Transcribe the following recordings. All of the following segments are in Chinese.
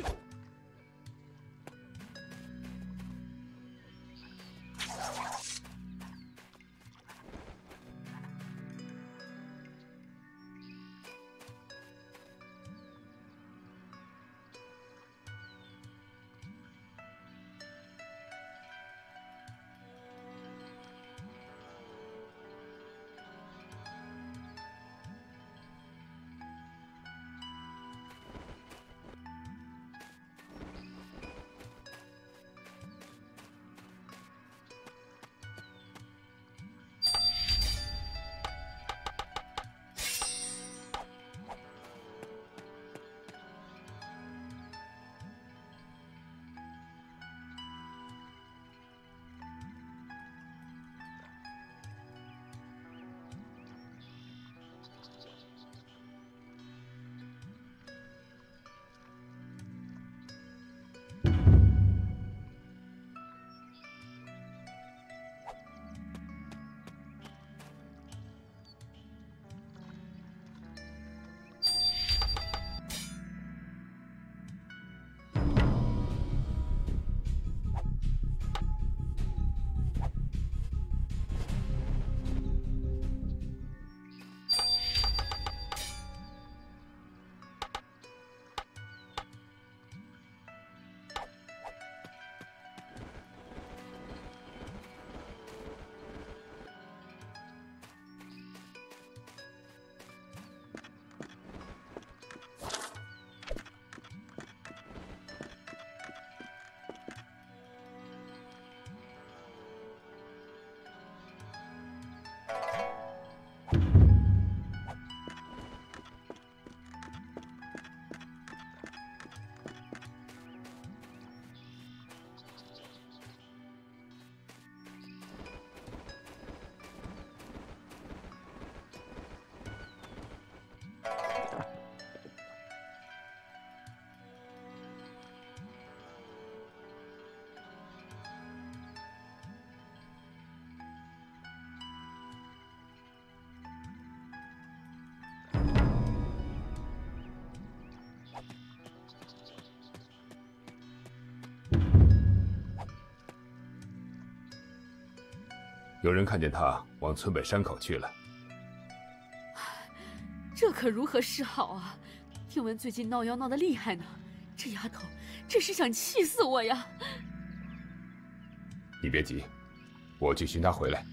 去。有人看见他往村北山口去了，这可如何是好啊！听闻最近闹妖闹得厉害呢，这丫头真是想气死我呀！你别急，我去寻她回来。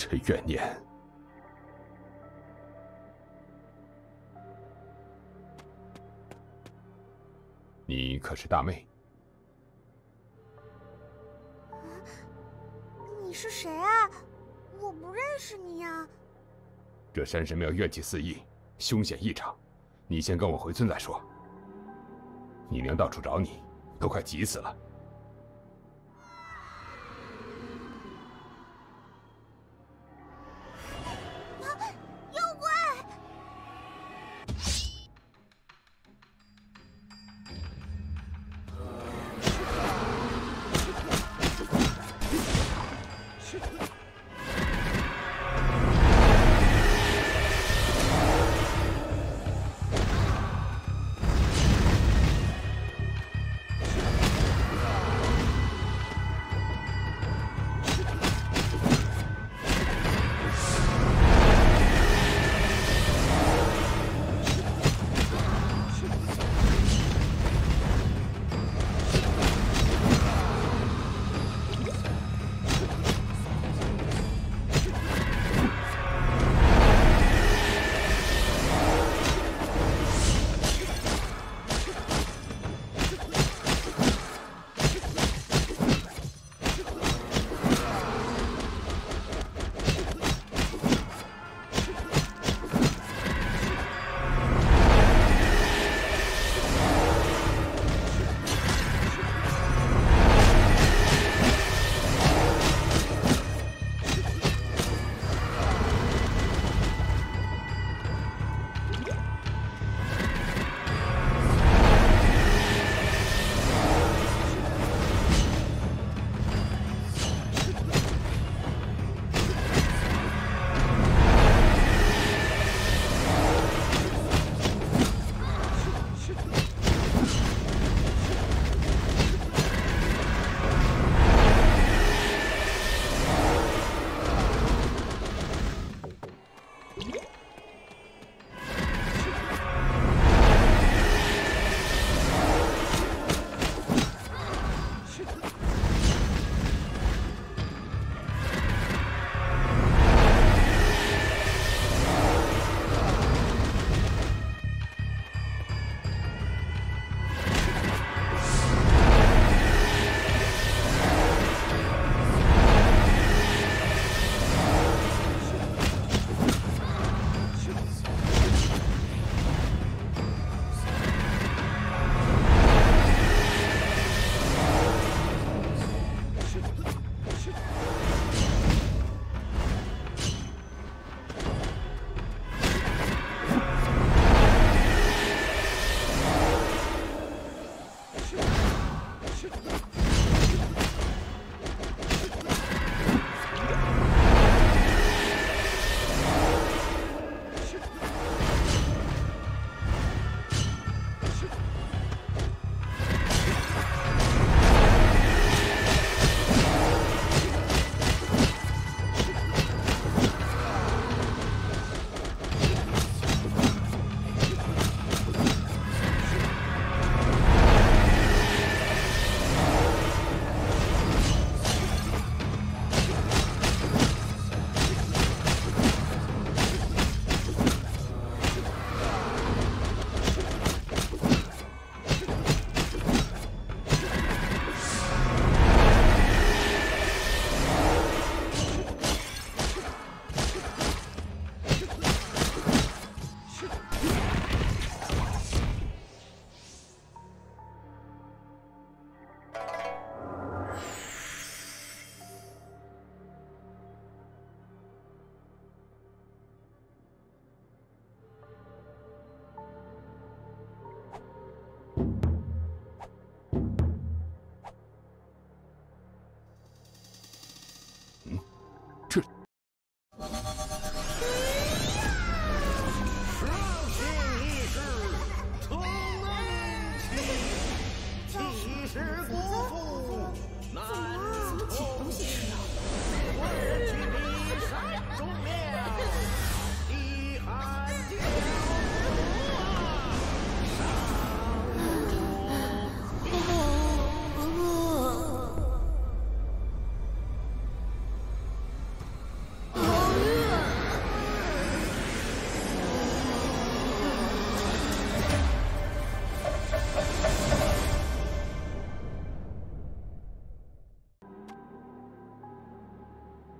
这怨念，你可是大妹？你是谁啊？我不认识你呀、啊。这山神庙怨气四溢，凶险异常，你先跟我回村再说。你娘到处找你，都快急死了。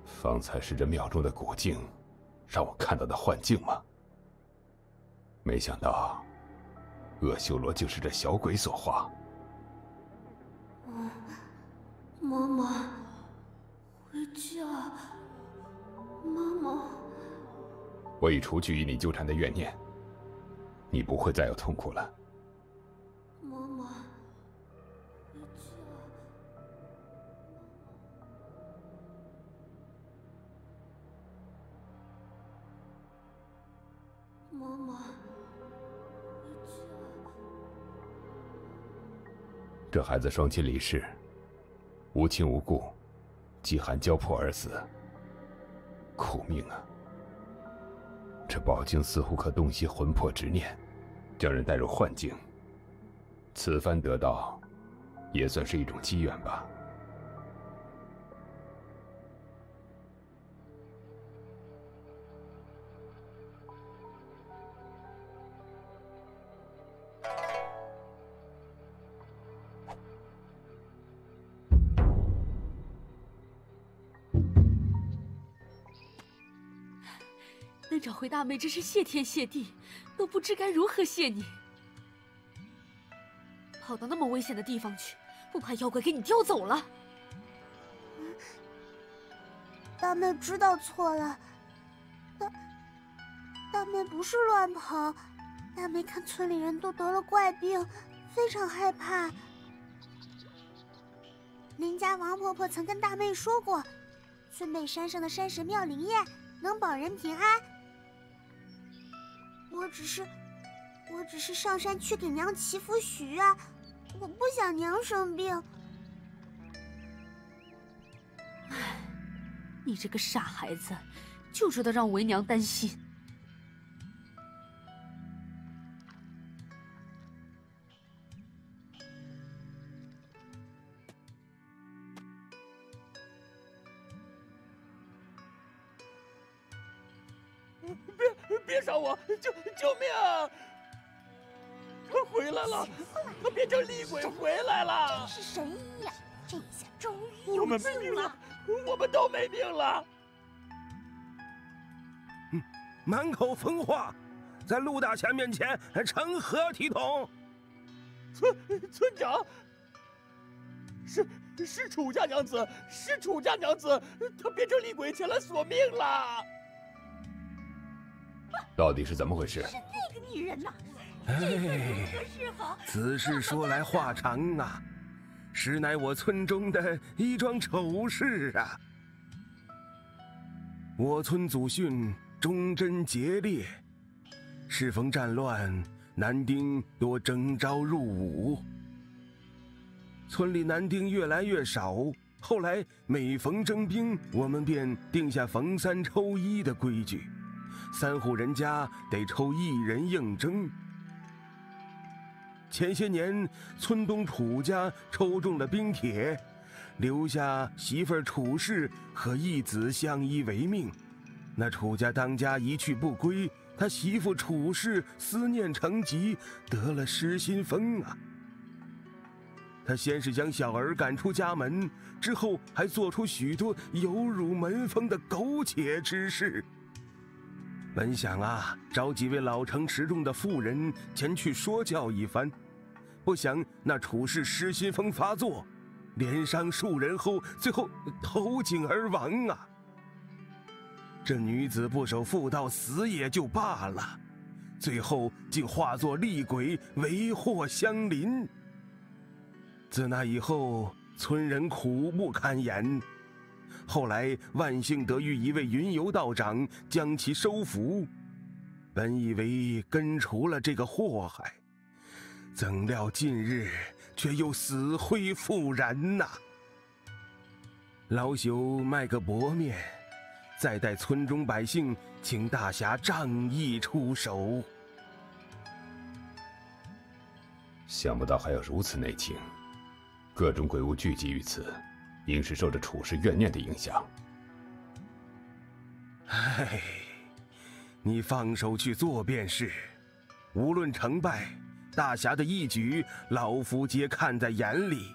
方才是这庙中的古镜，让我看到的幻境吗？没想到，恶修罗竟是这小鬼所化。妈妈，回家。妈妈，我已除去与你纠缠的怨念，你不会再有痛苦了。妈妈，回家。 妈妈，回家。这孩子双亲离世，无亲无故，饥寒交迫而死，苦命啊！这宝镜似乎可洞悉魂魄执念，将人带入幻境。此番得到，也算是一种机缘吧。能找回大妹，真是谢天谢地，都不知该如何谢你。跑到那么危险的地方去，不怕妖怪给你叼走了？大妹知道错了，大妹不是乱跑，大妹看村里人都得了怪病，非常害怕。林家王婆婆曾跟大妹说过，村北山上的山神庙灵验，能保人平安。 我只是上山去给娘祈福许愿，我不想娘生病。唉，你这个傻孩子，就知道让为娘担心。别杀我！救命啊！他回来了，他变成厉鬼回来了！真是神医呀！这一下终于有命了，我们都没命了。满口疯话，在陆大侠面前成何体统？村长，是楚家娘子，是楚家娘子，她变成厉鬼前来索命了。 到底是怎么回事？是那个女人呐！哎，此事说来话长啊，实乃我村中的一桩丑事啊。我村祖训忠贞节烈，适逢战乱，男丁多征召入伍，村里男丁越来越少。 后来每逢征兵，我们便定下逢三抽一的规矩，三户人家得抽一人应征。前些年，村东楚家抽中了冰帖，留下媳妇楚氏和义子相依为命。那楚家当家一去不归，他媳妇楚氏思念成疾，得了失心疯啊。 他先是将小儿赶出家门，之后还做出许多有辱门风的苟且之事。本想啊，找几位老成持重的妇人前去说教一番，不想那楚氏失心疯发作，连伤数人后，最后投井而亡啊！这女子不守妇道，死也就罢了，最后竟化作厉鬼，为祸乡邻。 自那以后，村人苦不堪言。后来万幸得遇一位云游道长，将其收服。本以为根除了这个祸害，怎料近日却又死灰复燃呐！老朽卖个薄面，再代村中百姓请大侠仗义出手。想不到还有如此内情。 各种鬼物聚集于此，应是受着楚氏怨念的影响。唉，你放手去做便是。无论成败，大侠的义举，老夫皆看在眼里。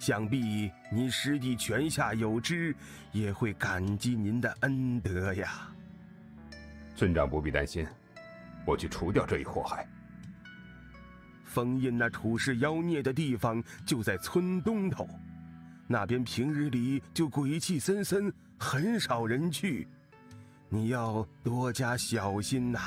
想必您师弟泉下有知，也会感激您的恩德呀。村长不必担心，我去除掉这一祸害。封印那土氏妖孽的地方就在村东头，那边平日里就鬼气森森，很少人去，你要多加小心呐。